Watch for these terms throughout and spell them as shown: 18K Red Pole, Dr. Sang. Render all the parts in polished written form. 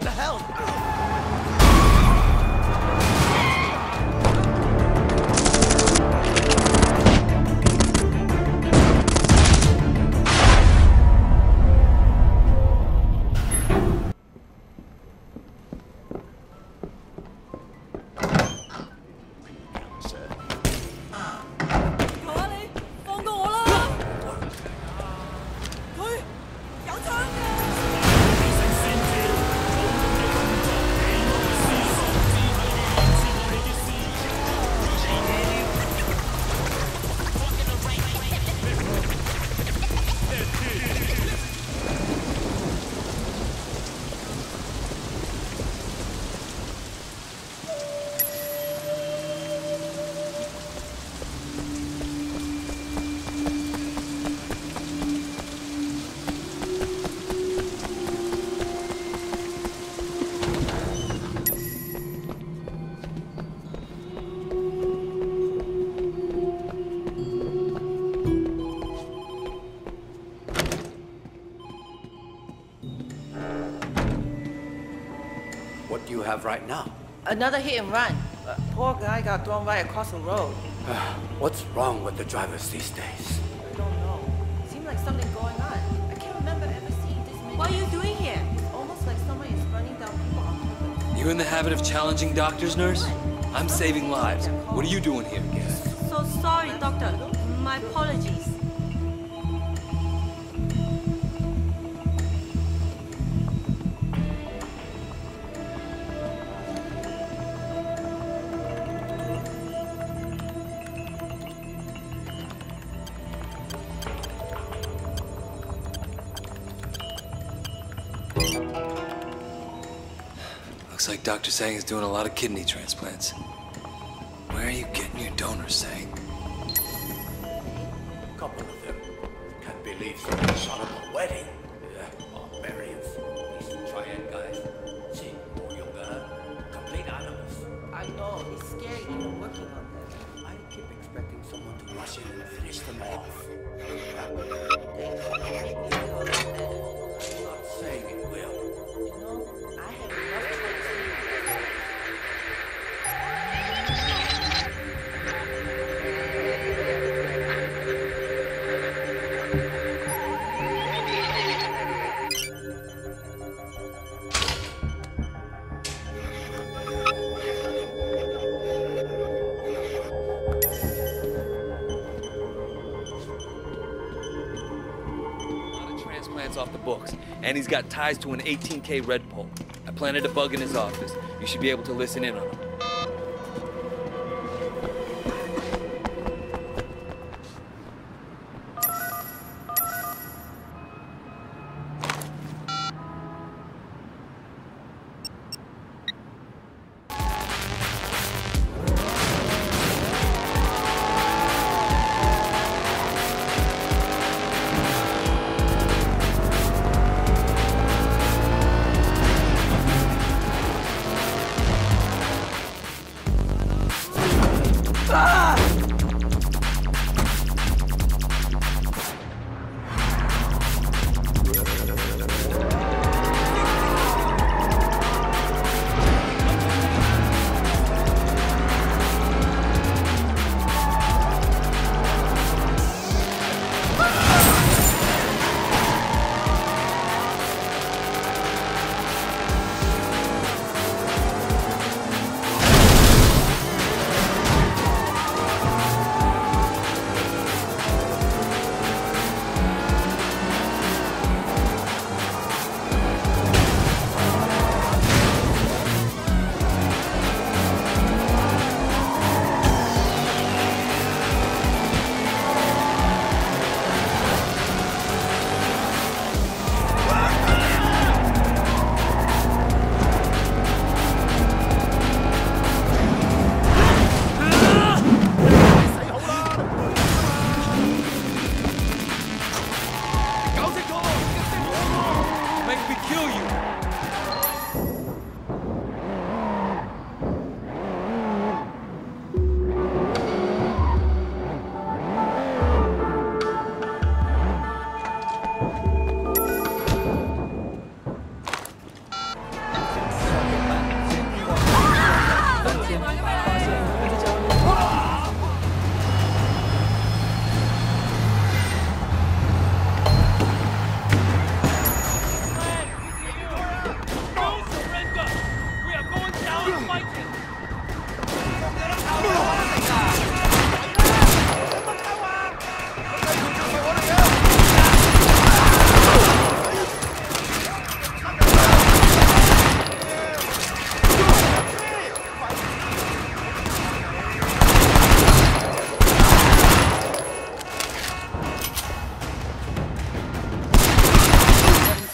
What the hell? What do you have right now? Another hit and run. Poor guy got thrown right across the road. What's wrong with the drivers these days? I don't know. Seems like something going on. I can't remember ever seeing this many. What are you doing here? It's almost like somebody is running down people off the road. You in the habit of challenging doctors, nurse? I'm saving lives. What are you doing here? So sorry, doctor. My apologies. Looks like Dr. Sang is doing a lot of kidney transplants. Where are you getting your donors, Sang? A couple of them. Can't believe someone shot up a wedding. Barbarians. These triad guys. See, poor young girl. Complete animals. I know, it's scary even working on them. I keep expecting someone to rush in and finish them off. I'm not saying it will. Off the books, and he's got ties to an 18K Red Pole. I planted a bug in his office. You should be able to listen in on him.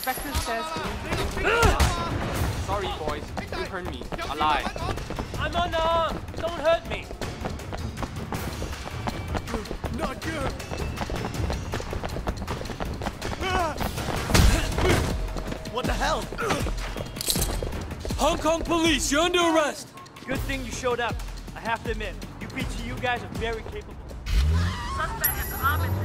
Inspector says... Sorry boys, you hurt me. Alive. I'm unarmed! Don't hurt me! Not good! What the hell? Hong Kong police, you're under arrest! Good thing you showed up. I have to admit, you guys are very capable. Suspect is armed and dangerous.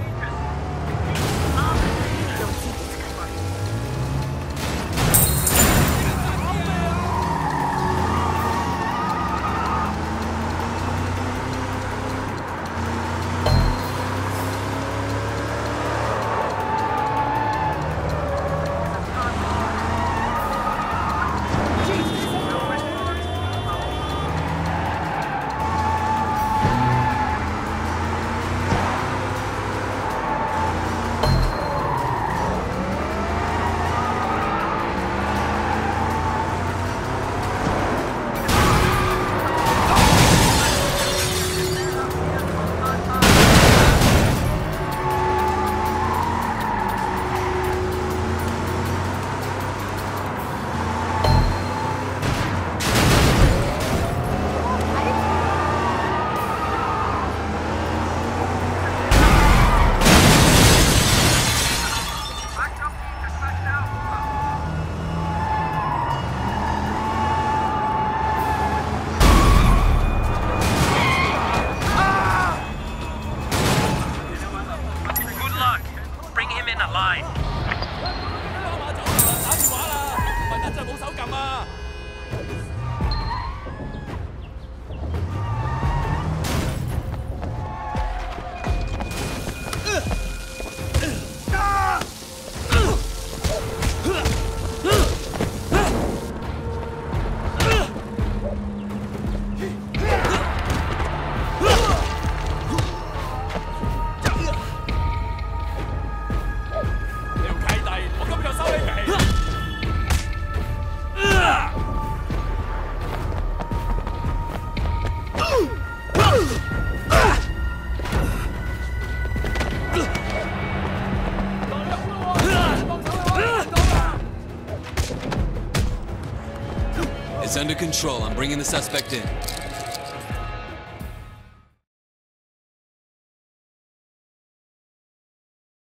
It's under control. I'm bringing the suspect in.